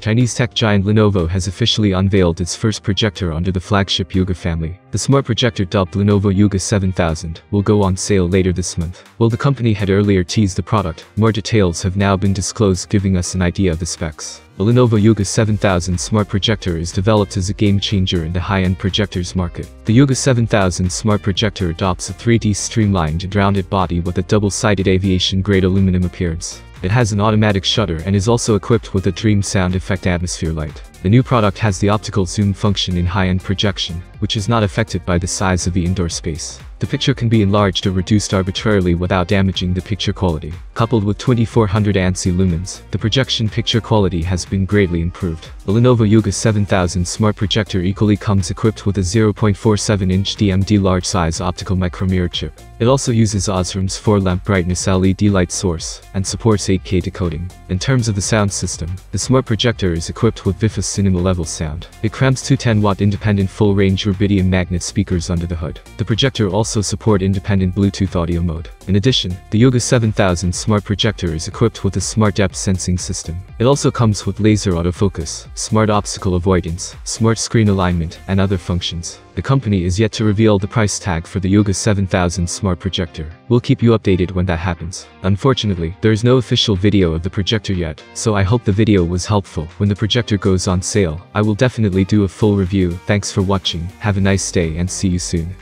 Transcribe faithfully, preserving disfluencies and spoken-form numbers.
Chinese tech giant Lenovo has officially unveiled its first projector under the flagship Yoga family. The smart projector dubbed Lenovo Yoga seven thousand will go on sale later this month. While the company had earlier teased the product, more details have now been disclosed, giving us an idea of the specs. The Lenovo Yoga seven thousand smart projector is developed as a game-changer in the high-end projectors market. The Yoga seven thousand smart projector adopts a three D streamlined and rounded body with a double-sided aviation-grade aluminum appearance. It has an automatic shutter and is also equipped with a Dream Sound Effect atmosphere light. The new product has the optical zoom function in high-end projection, which is not affected by the size of the indoor space. The picture can be enlarged or reduced arbitrarily without damaging the picture quality. Coupled with twenty-four hundred ANSI lumens, the projection picture quality has been greatly improved. The Lenovo Yoga seven thousand smart projector equally comes equipped with a zero point four seven inch D M D large-size optical micromirror chip. It also uses Osram's four lamp brightness L E D light source and supports eight K decoding. In terms of the sound system, the smart projector is equipped with Vifa cinema-level sound. It crams two ten watt independent full-range rubidium magnet speakers under the hood. The projector also supports independent Bluetooth audio mode. In addition, the Yoga seven thousand smart projector is equipped with a smart depth sensing system. It also comes with laser autofocus, smart obstacle avoidance, smart screen alignment, and other functions. The company is yet to reveal the price tag for the Yoga seven thousand smart projector. We'll keep you updated when that happens. Unfortunately, there is no official video of the projector yet, so I hope the video was helpful. When the projector goes on sale, I will definitely do a full review. Thanks for watching, have a nice day and see you soon.